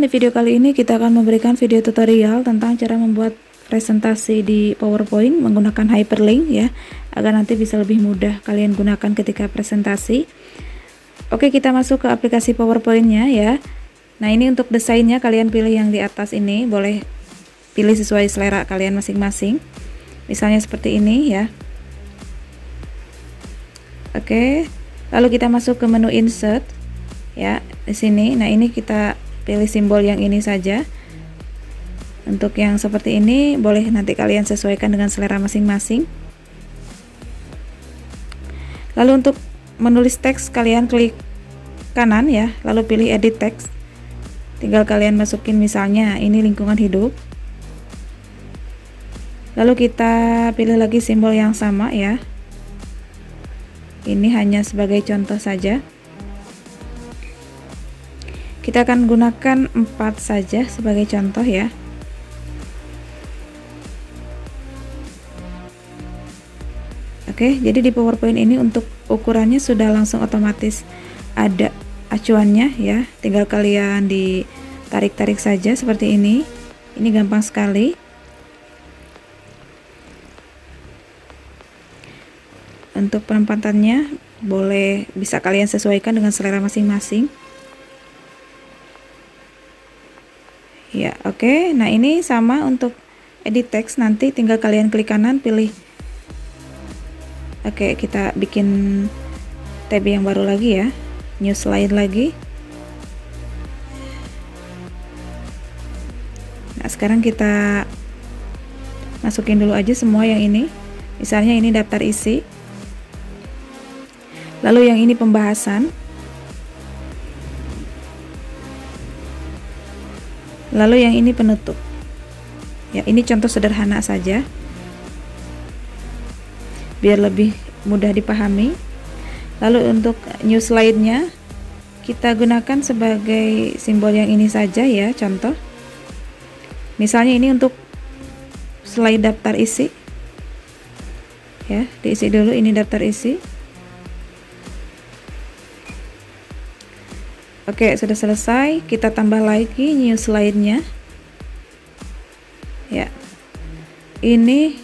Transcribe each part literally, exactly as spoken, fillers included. teman-teman, di video kali ini kita akan memberikan video tutorial tentang cara membuat presentasi di PowerPoint menggunakan hyperlink ya, agar nanti bisa lebih mudah kalian gunakan ketika presentasi. Oke, kita masuk ke aplikasi PowerPoint-nya ya. Nah, ini untuk desainnya kalian pilih yang di atas ini, boleh pilih sesuai selera kalian masing-masing. Misalnya seperti ini ya. Oke, lalu kita masuk ke menu insert ya, di sini. Nah, ini kita pilih simbol yang ini saja. Untuk yang seperti ini boleh nanti kalian sesuaikan dengan selera masing-masing. Lalu untuk menulis teks kalian klik kanan ya, lalu pilih edit text. Tinggal kalian masukin misalnya ini lingkungan hidup. Lalu kita pilih lagi simbol yang sama ya. Ini hanya sebagai contoh saja. Kita akan gunakan empat saja sebagai contoh ya. Oke, jadi di PowerPoint ini untuk ukurannya sudah langsung otomatis ada acuannya ya. Tinggal kalian ditarik-tarik saja seperti ini. Ini gampang sekali. Untuk penempatannya boleh bisa kalian sesuaikan dengan selera masing-masing. Ya, oke. Okay. Nah, ini sama untuk edit text, nanti tinggal kalian klik kanan pilih. Oke, okay, kita bikin tab yang baru lagi ya. New slide lagi. Nah, sekarang kita masukin dulu aja semua yang ini. Misalnya ini daftar isi. Lalu yang ini pembahasan. Lalu yang ini penutup. Ya, ini contoh sederhana saja, biar lebih mudah dipahami. Lalu untuk new slide-nya kita gunakan sebagai simbol yang ini saja ya, contoh. Misalnya ini untuk slide daftar isi. Ya, diisi dulu ini daftar isi. Oke, sudah selesai. Kita tambah lagi new slide-nya. Ya. Ini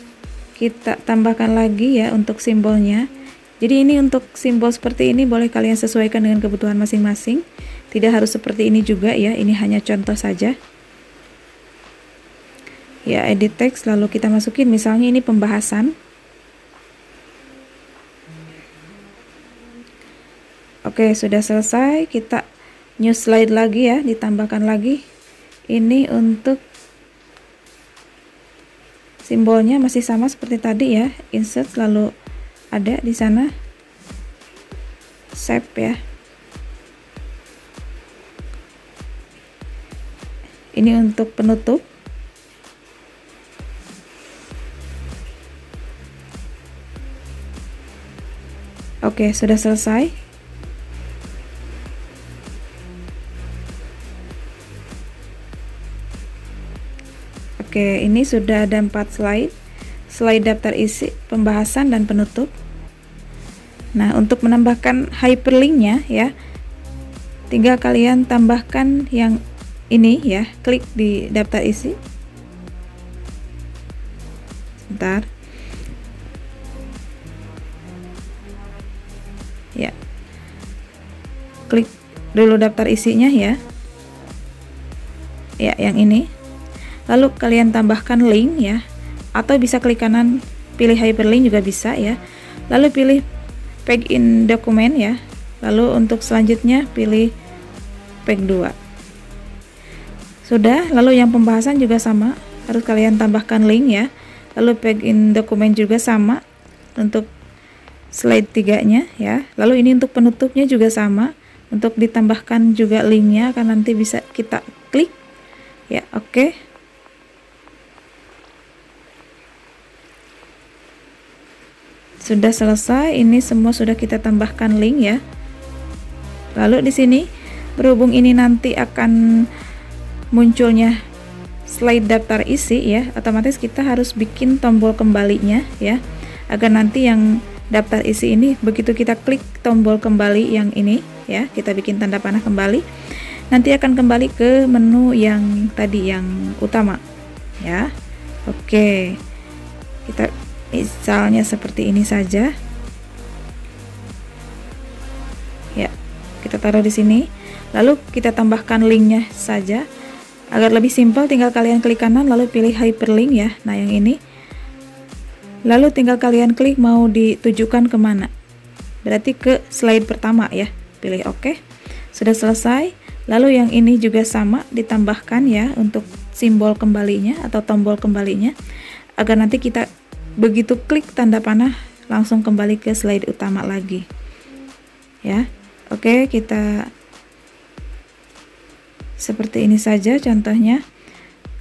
kita tambahkan lagi ya untuk simbolnya. Jadi ini untuk simbol seperti ini boleh kalian sesuaikan dengan kebutuhan masing-masing. Tidak harus seperti ini juga ya, ini hanya contoh saja. Ya, edit text lalu kita masukin misalnya ini pembahasan. Oke, sudah selesai. Kita new slide lagi ya, ditambahkan lagi. Ini untuk simbolnya masih sama seperti tadi ya, insert lalu ada di sana shape ya. Ini untuk penutup. Oke, sudah selesai. Oke, ini sudah ada empat slide. Slide daftar isi, pembahasan, dan penutup. Nah, untuk menambahkan hyperlink-nya ya, tinggal kalian tambahkan yang ini ya, klik di daftar isi. Sebentar. Ya. Klik dulu daftar isinya ya. Ya, yang ini. Lalu kalian tambahkan link ya, atau bisa klik kanan pilih hyperlink juga bisa ya. Lalu pilih pack in dokumen ya, lalu untuk selanjutnya pilih pack dua. Sudah. Lalu yang pembahasan juga sama, harus kalian tambahkan link ya. Lalu pack in dokumen juga sama untuk slide tiganya ya. Lalu ini untuk penutupnya juga sama, untuk ditambahkan juga linknya, kan nanti bisa kita klik ya. Oke, okay. Sudah selesai, ini semua sudah kita tambahkan link ya. Lalu di sini berhubung ini nanti akan munculnya slide daftar isi ya, otomatis kita harus bikin tombol kembalinya ya, agar nanti yang daftar isi ini begitu kita klik tombol kembali yang ini ya, kita bikin tanda panah kembali. nanti akan kembali ke menu yang tadi, yang utama ya. Oke, kita misalnya seperti ini saja ya, kita taruh di sini, lalu kita tambahkan linknya saja. Agar lebih simpel, tinggal kalian klik kanan lalu pilih hyperlink ya, nah yang ini, lalu tinggal kalian klik mau ditujukan kemana, berarti ke slide pertama ya, pilih oke, sudah selesai. Lalu yang ini juga sama, ditambahkan ya untuk simbol kembalinya atau tombol kembalinya, agar nanti kita begitu klik tanda panah langsung kembali ke slide utama lagi ya. Oke, kita seperti ini saja contohnya.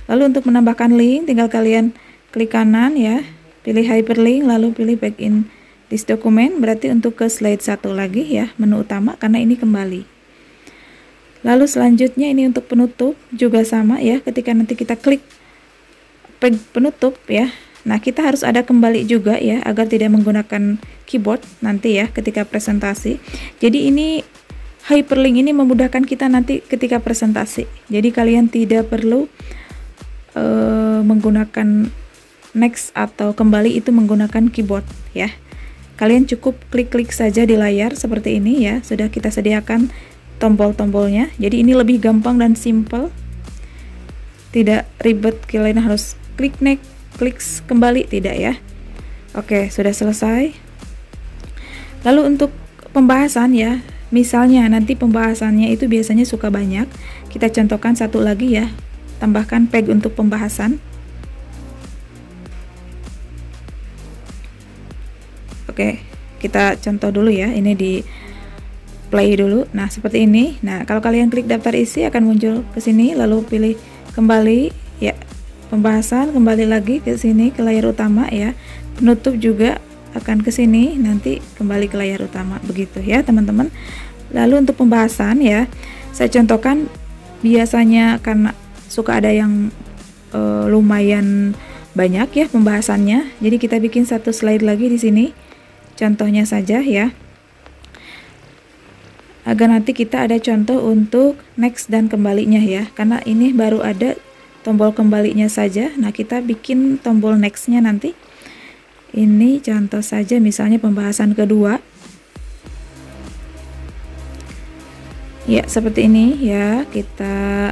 Lalu untuk menambahkan link, tinggal kalian klik kanan ya, pilih hyperlink lalu pilih back in this document, berarti untuk ke slide satu lagi ya, menu utama, karena ini kembali. Lalu selanjutnya ini untuk penutup juga sama ya, ketika nanti kita klik penutup ya, nah kita harus ada kembali juga ya, agar tidak menggunakan keyboard nanti ya ketika presentasi. Jadi ini hyperlink ini memudahkan kita nanti ketika presentasi. Jadi kalian tidak perlu uh, menggunakan next atau kembali itu menggunakan keyboard ya. Kalian cukup klik-klik saja di layar seperti ini ya. Sudah kita sediakan tombol-tombolnya. Jadi ini lebih gampang dan simple. Tidak ribet kalian harus klik next, klik kembali, tidak ya. Oke, sudah selesai. Lalu untuk pembahasan ya. Misalnya nanti pembahasannya itu biasanya suka banyak, kita contohkan satu lagi ya, tambahkan page untuk pembahasan. Oke, kita contoh dulu ya, ini di play dulu. Nah seperti ini, nah kalau kalian klik daftar isi akan muncul ke sini, lalu pilih kembali ya, pembahasan, kembali lagi ke sini ke layar utama ya, penutup juga akan ke sini, nanti kembali ke layar utama, begitu ya teman-teman. Lalu untuk pembahasan ya, saya contohkan biasanya karena suka ada yang e, lumayan banyak ya pembahasannya, jadi kita bikin satu slide lagi di sini contohnya saja ya, agar nanti kita ada contoh untuk next dan kembalinya ya, karena ini baru ada tombol kembalinya saja. Nah kita bikin tombol nextnya nanti. Ini contoh saja, misalnya pembahasan kedua ya, seperti ini ya, kita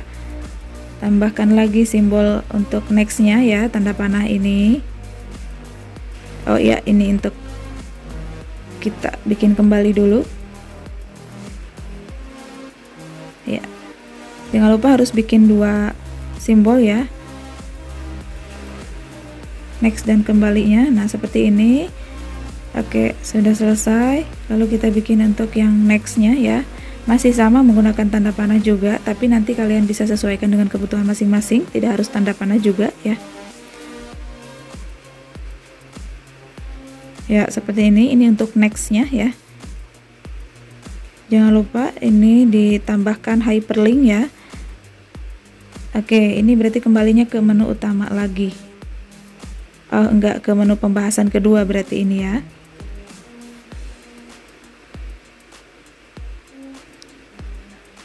tambahkan lagi simbol untuk nextnya ya, tanda panah ini. Oh ya, ini untuk kita bikin kembali dulu ya, jangan lupa harus bikin dua simbol ya, next dan kembalinya. Nah seperti ini. Oke, sudah selesai. Lalu kita bikin untuk yang nextnya ya, masih sama menggunakan tanda panah juga, tapi nanti kalian bisa sesuaikan dengan kebutuhan masing-masing, tidak harus tanda panah juga ya. Ya seperti ini, ini untuk nextnya ya, jangan lupa ini ditambahkan hyperlink ya. Oke, ini berarti kembalinya ke menu utama lagi. Oh, enggak, ke menu pembahasan kedua berarti ini ya.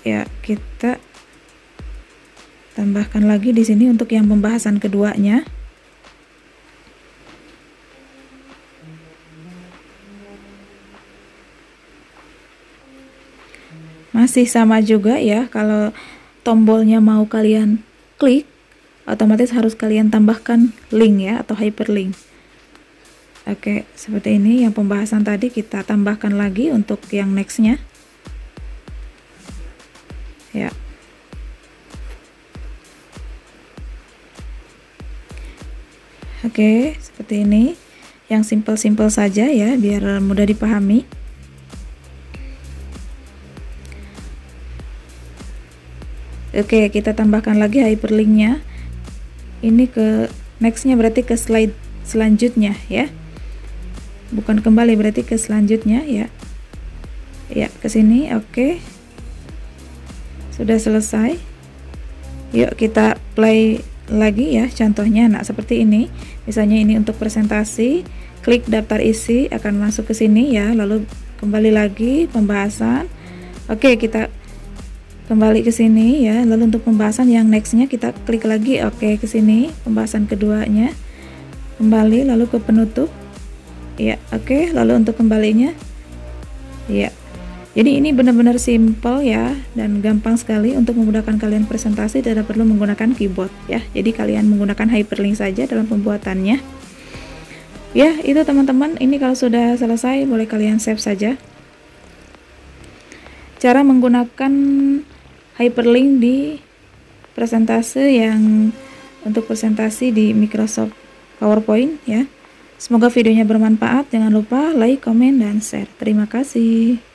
Ya, kita tambahkan lagi di sini untuk yang pembahasan keduanya. Masih sama juga ya, kalau tombolnya mau kalian klik, otomatis harus kalian tambahkan link ya, atau hyperlink. Oke, seperti ini yang pembahasan tadi kita tambahkan lagi untuk yang nextnya ya. Oke, seperti ini yang simple-simple saja ya, biar mudah dipahami. Oke, kita tambahkan lagi hyperlinknya. Ini ke nextnya, berarti ke slide selanjutnya ya, bukan kembali, berarti ke selanjutnya ya, ya ke sini. Oke, sudah selesai. Yuk kita play lagi ya contohnya. Nah seperti ini, misalnya ini untuk presentasi, klik daftar isi akan masuk ke sini ya, lalu kembali lagi pembahasan. Oke, kita kembali ke sini ya, lalu untuk pembahasan yang nextnya kita klik lagi, oke, ke sini pembahasan keduanya, kembali lalu ke penutup ya, oke, lalu untuk kembalinya ya. Jadi ini benar-benar simple ya dan gampang sekali untuk memudahkan kalian presentasi, tidak perlu menggunakan keyboard ya, jadi kalian menggunakan hyperlink saja dalam pembuatannya ya. Itu teman-teman, ini kalau sudah selesai boleh kalian save saja. Cara menggunakan hyperlink di presentasi yang untuk presentasi di Microsoft PowerPoint ya. Semoga videonya bermanfaat. Jangan lupa like, comment, dan share. Terima kasih.